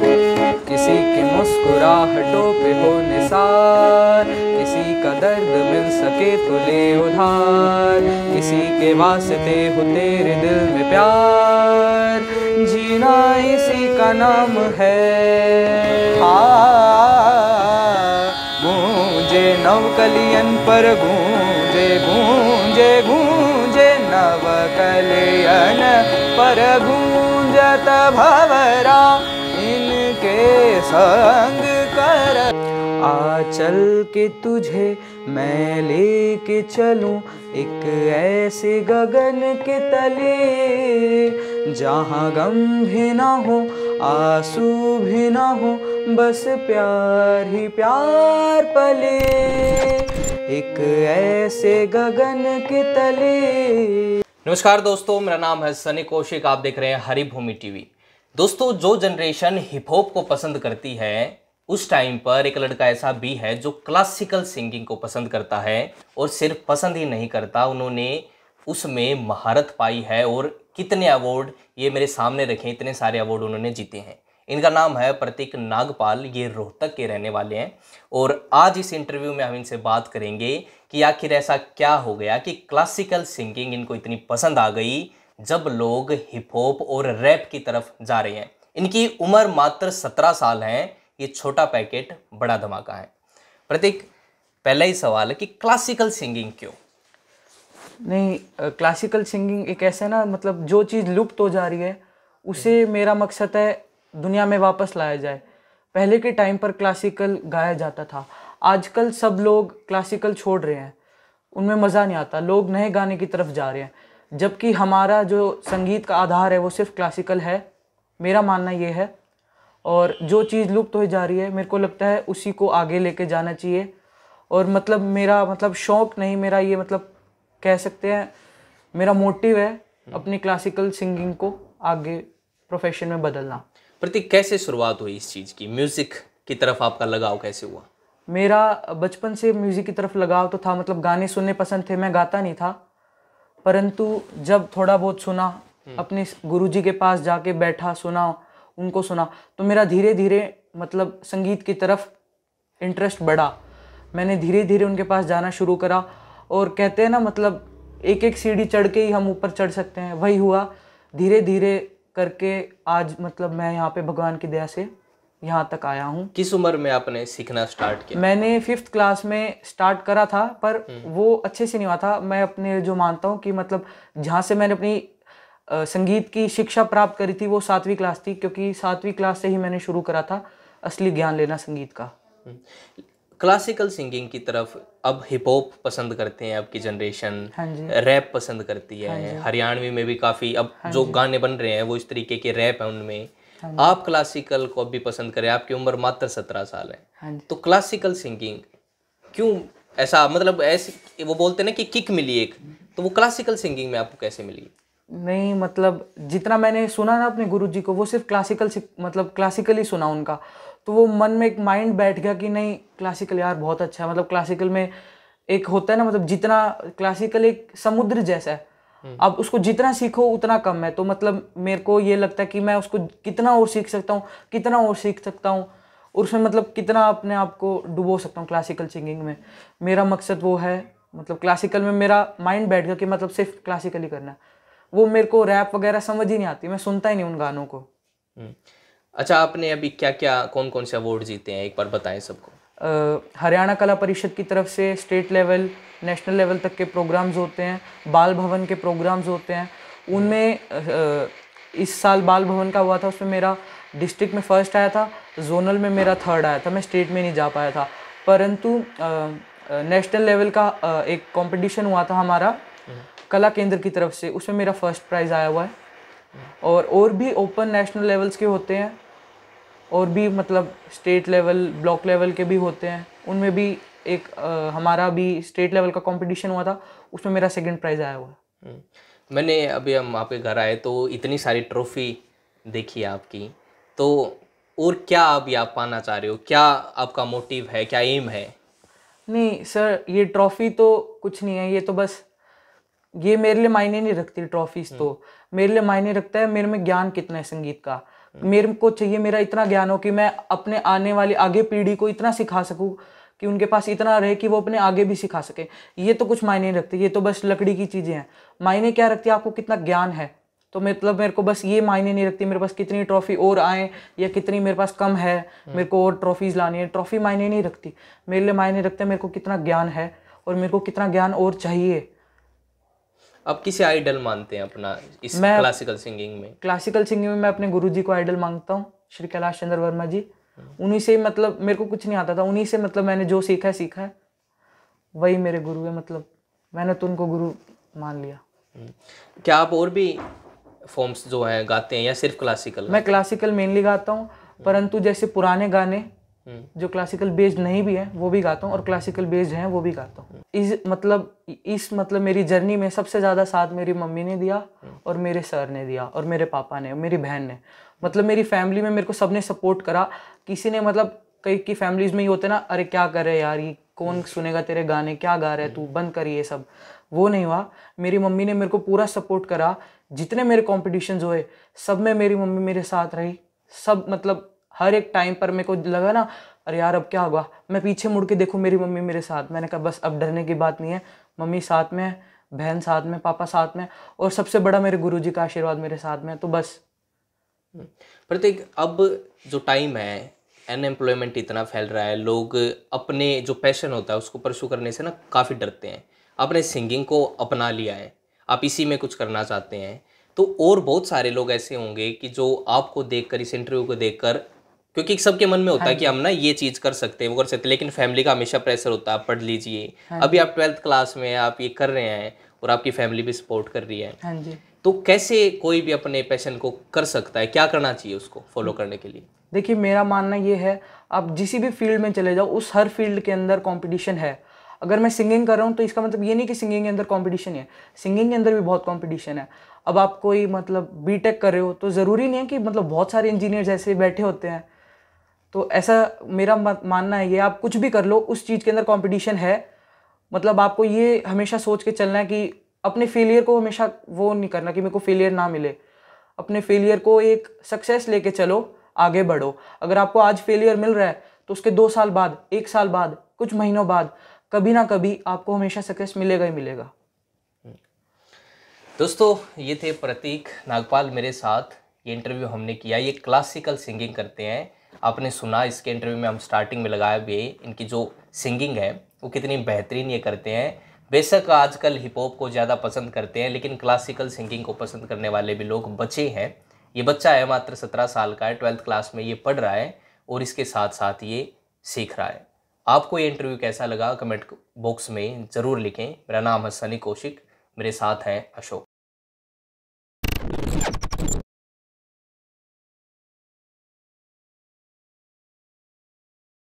किसी की मुस्कुराहटों पे हो निसार, किसी का दर्द मिल सके तो ले उधार, किसी के वास्ते हो तेरे दिल में प्यार, जीना इसी का नाम है। गूंजे नवकलियन पर गूंजे गूंजे गूंजे नवकलियन पर गूंजत भवरा, इनके संग कर आचल के तुझे मैं लेके चलूं एक ऐसे गगन के तले, जहां गम भी ना हो आंसू भी ना हो, बस प्यार ही प्यार पले, एक ऐसे गगन के तले। नमस्कार दोस्तों, मेरा नाम है सनी कौशिक, आप देख रहे हैं हरिभूमि टीवी। दोस्तों, जो जनरेशन हिप हॉप को पसंद करती है, उस टाइम पर एक लड़का ऐसा भी है जो क्लासिकल सिंगिंग को पसंद करता है, और सिर्फ पसंद ही नहीं करता, उन्होंने उसमें महारत पाई है और कितने अवार्ड, ये मेरे सामने रखे इतने सारे अवार्ड उन्होंने जीते हैं। इनका नाम है प्रतीक नागपाल, ये रोहतक के रहने वाले हैं, और आज इस इंटरव्यू में हम इनसे बात करेंगे कि आखिर ऐसा क्या हो गया कि क्लासिकल सिंगिंग इनको इतनी पसंद आ गई, जब लोग हिप हॉप और रैप की तरफ जा रहे हैं। इनकी उम्र मात्र 17 साल है, ये छोटा पैकेट बड़ा धमाका है। प्रतीक, पहला ही सवाल है कि क्लासिकल सिंगिंग क्यों? नहीं, क्लासिकल सिंगिंग एक ऐसा ना, मतलब जो चीज़ लुप्त हो जा रही है उसे मेरा मकसद है दुनिया में वापस लाया जाए। पहले के टाइम पर क्लासिकल गाया जाता था, आजकल सब लोग क्लासिकल छोड़ रहे हैं, उनमें मज़ा नहीं आता, लोग नए गाने की तरफ जा रहे हैं, जबकि हमारा जो संगीत का आधार है वो सिर्फ क्लासिकल है, मेरा मानना ये है। और जो चीज़ लुप्त हो जा रही है, मेरे को लगता है उसी को आगे लेके जाना चाहिए। और मतलब मेरा शौक़ नहीं, मेरा ये कह सकते हैं मेरा मोटिव है अपनी क्लासिकल सिंगिंग को आगे प्रोफेशन में बदलना। प्रतीक, कैसे शुरुआत हुई इस चीज़ की, म्यूज़िक की तरफ आपका लगाव कैसे हुआ? मेरा बचपन से म्यूज़िक की तरफ लगाव तो था, गाने सुनने पसंद थे, मैं गाता नहीं था, परंतु जब थोड़ा बहुत सुना, अपने गुरुजी के पास जाके बैठा, सुना, उनको सुना, तो मेरा धीरे धीरे संगीत की तरफ इंटरेस्ट बढ़ा। मैंने धीरे धीरे उनके पास जाना शुरू करा, और कहते हैं ना एक एक सीढ़ी चढ़ के ही हम ऊपर चढ़ सकते हैं, वही हुआ धीरे धीरे करके। आज मैं यहाँ पे भगवान की दया से यहाँ तक आया हूँ। किस उम्र में आपने सीखना स्टार्ट किया? मैंने 5th क्लास में स्टार्ट करा था, पर वो अच्छे से नहीं हुआ था। मैं अपने जो मानता हूँ कि जहाँ से मैंने अपनी संगीत की शिक्षा प्राप्त करी थी वो 7वीं क्लास थी, क्योंकि 7वीं क्लास से ही मैंने शुरू करा था असली ज्ञान लेना संगीत का। क्लासिकल सिंगिंग की तरफ अब हिप हॉप पसंद करते हैं अब की जनरेशन, हाँ जी, रैप पसंद करती है, हाँ, हरियाणवी में भी काफ़ी अब, हाँ, जो गाने बन रहे हैं वो इस तरीके के रैप हैं उनमें, हाँ। आप क्लासिकल को अब भी पसंद करें, आपकी उम्र मात्र 17 साल है, हाँ, तो क्लासिकल सिंगिंग क्यों ऐसा, ऐसे वो बोलते ना कि किक मिली एक, तो वो क्लासिकल सिंगिंग में आपको कैसे मिली? नहीं, जितना मैंने सुना ना अपने गुरुजी को, वो सिर्फ क्लासिकल क्लासिकल ही सुना उनका, तो वो मन में एक माइंड बैठ गया कि नहीं क्लासिकल यार बहुत अच्छा है। क्लासिकल में एक होता है ना, जितना क्लासिकल एक समुद्र जैसा है, अब उसको जितना सीखो उतना कम है, तो मेरे को ये लगता है कि मैं उसको कितना और सीख सकता हहूँ, कितना और सीख सकता हूँ, और उसमें कितना अपने आप को डुबो सकता हूँ क्लासिकल सिंगिंग में। मेरा मकसद वो है, क्लासिकल में मेरा माइंड बैठ गया कि सिर्फ क्लासिकल ही करना है। वो मेरे को रैप वगैरह समझ ही नहीं आती, मैं सुनता ही नहीं उन गानों को। अच्छा, आपने अभी क्या क्या, कौन कौन से अवार्ड जीते हैं, एक बार बताएं सबको। हरियाणा कला परिषद की तरफ से स्टेट लेवल, नेशनल लेवल तक के प्रोग्राम्स होते हैं, बाल भवन के प्रोग्राम्स होते हैं, उनमें इस साल बाल भवन का हुआ था, उसमें मेरा डिस्ट्रिक्ट में 1st आया था, जोनल में मेरा 3rd आया था, मैं स्टेट में नहीं जा पाया था। परंतु नेशनल लेवल का एक कॉम्पिटिशन हुआ था हमारा कला केंद्र की तरफ से, उसमें मेरा 1st प्राइज़ आया हुआ है। और भी ओपन नेशनल लेवल्स के होते हैं, और भी स्टेट लेवल, ब्लॉक लेवल के भी होते हैं, उनमें भी एक हमारा भी स्टेट लेवल का कंपटीशन हुआ था, उसमें मेरा 2nd प्राइज़ आया हुआ है। मैंने अभी हम आपके घर आए तो इतनी सारी ट्रॉफी देखी आपकी, तो और क्या अभी आप पाना चाह रहे हो, क्या आपका मोटिव है, क्या एम है? नहीं सर, ये ट्रॉफ़ी तो कुछ नहीं है, ये तो बस, ये मेरे लिए मायने नहीं रखती ट्रॉफीज, तो मेरे लिए मायने रखता है मेरे में ज्ञान कितना है संगीत का। मेरे को चाहिए मेरा इतना ज्ञान हो कि मैं अपने आने वाली आगे पीढ़ी को इतना सिखा सकूं कि उनके पास इतना रहे कि वो अपने आगे भी सिखा सके। ये तो कुछ मायने नहीं रखते, ये तो बस लकड़ी की चीज़ें हैं। मायने क्या रखती है आपको कितना ज्ञान है। तो मतलब मेरे को बस ये मायने नहीं रखती मेरे पास कितनी ट्रॉफी और आए या कितनी मेरे पास कम है, मेरे को और ट्रॉफीज लानी है। ट्रॉफी मायने नहीं रखती, मेरे लिए मायने रखते मेरे को कितना ज्ञान है और मेरे को कितना ज्ञान और चाहिए। आप किसे आइडल मानते हैं अपना इस क्लासिकल सिंगिंग में? क्लासिकल सिंगिंग में मैं अपने गुरुजी को आइडल मानता हूँ, श्री कैलाश चंद्र वर्मा जी। उन्हीं से मतलब मेरे को कुछ नहीं आता था, उन्हीं से मतलब मैंने जो सीखा है वही मेरे गुरु है, मतलब मैंने तो उनको गुरु मान लिया। क्या आप और भी फॉर्म्स जो हैं गाते हैं या सिर्फ क्लासिकल? मैं क्लासिकल मेनली गाता हूँ, परंतु जैसे पुराने गाने जो क्लासिकल बेस्ड नहीं भी हैं वो भी गाता हूँ और क्लासिकल बेस्ड हैं वो भी गाता हूँ। इस मतलब मेरी जर्नी में सबसे ज़्यादा साथ मेरी मम्मी ने दिया और मेरे सर ने दिया और मेरे पापा ने और मेरी बहन ने। मतलब मेरी फैमिली में मेरे को सबने सपोर्ट करा, किसी ने मतलब कई की फैमिलीज में ही होते ना, अरे क्या कर रहे यार, ये कौन सुनेगा तेरे गाने, क्या गा रहे तू, बंद कर ये सब। वो नहीं हुआ, मेरी मम्मी ने मेरे को पूरा सपोर्ट करा। जितने मेरे कॉम्पिटिशन्स हुए सब में मेरी मम्मी मेरे साथ रही। सब मतलब हर एक टाइम पर मेरे को लगा ना अरे यार अब क्या होगा, मैं पीछे मुड़ के देखूँ मेरी मम्मी मेरे साथ। मैंने कहा बस अब डरने की बात नहीं है, मम्मी साथ में है, बहन साथ में, पापा साथ में और सबसे बड़ा मेरे गुरुजी का आशीर्वाद मेरे साथ में। तो बस प्रतीक, अब जो टाइम है अनएम्प्लॉयमेंट इतना फैल रहा है, लोग अपने जो पैशन होता है उसको परस्यू करने से ना काफ़ी डरते हैं। आपने सिंगिंग को अपना लिया है, आप इसी में कुछ करना चाहते हैं, तो और बहुत सारे लोग ऐसे होंगे कि जो आपको देखकर, इस इंटरव्यू को देखकर, क्योंकि सबके मन में होता है कि हम ना ये चीज़ कर सकते हैं वो कर सकते हैं, लेकिन फैमिली का हमेशा प्रेशर होता है पढ़ लीजिए। अभी आप 12th क्लास में आप ये कर रहे हैं और आपकी फैमिली भी सपोर्ट कर रही है, तो कैसे कोई भी अपने पैशन को कर सकता है, क्या करना चाहिए उसको फॉलो करने के लिए? देखिए मेरा मानना ये है, आप जिस भी फील्ड में चले जाओ उस हर फील्ड के अंदर कॉम्पिटिशन है। अगर मैं सिंगिंग कर रहा हूँ तो इसका मतलब ये नहीं कि सिंगिंग के अंदर कॉम्पिटिशन है, सिंगिंग के अंदर भी बहुत कॉम्पिटिशन है। अब आप कोई मतलब बीटेक कर रहे हो तो ज़रूरी नहीं है कि मतलब बहुत सारे इंजीनियर्स ऐसे बैठे होते हैं। तो ऐसा मेरा मानना है, ये आप कुछ भी कर लो उस चीज़ के अंदर कॉम्पिटिशन है। मतलब आपको ये हमेशा सोच के चलना है कि अपने फेलियर को हमेशा वो नहीं करना कि मेरे को फेलियर ना मिले, अपने फेलियर को एक सक्सेस लेके चलो, आगे बढ़ो। अगर आपको आज फेलियर मिल रहा है तो उसके 2 साल बाद, 1 साल बाद, कुछ महीनों बाद कभी ना कभी आपको हमेशा सक्सेस मिलेगा ही मिलेगा। दोस्तों ये थे प्रतीक नागपाल मेरे साथ, ये इंटरव्यू हमने किया। ये क्लासिकल सिंगिंग करते हैं, आपने सुना इसके इंटरव्यू में हम स्टार्टिंग में लगाया भी, इनकी जो सिंगिंग है वो कितनी बेहतरीन ये करते हैं। बेशक आजकल हिप हॉप को ज़्यादा पसंद करते हैं, लेकिन क्लासिकल सिंगिंग को पसंद करने वाले भी लोग बचे हैं। ये बच्चा है, मात्र 17 साल का है, 12th क्लास में ये पढ़ रहा है और इसके साथ साथ ये सीख रहा है। आपको ये इंटरव्यू कैसा लगा कमेंट बॉक्स में ज़रूर लिखें। मेरा नाम है सनी कौशिक, मेरे साथ हैं अशोक।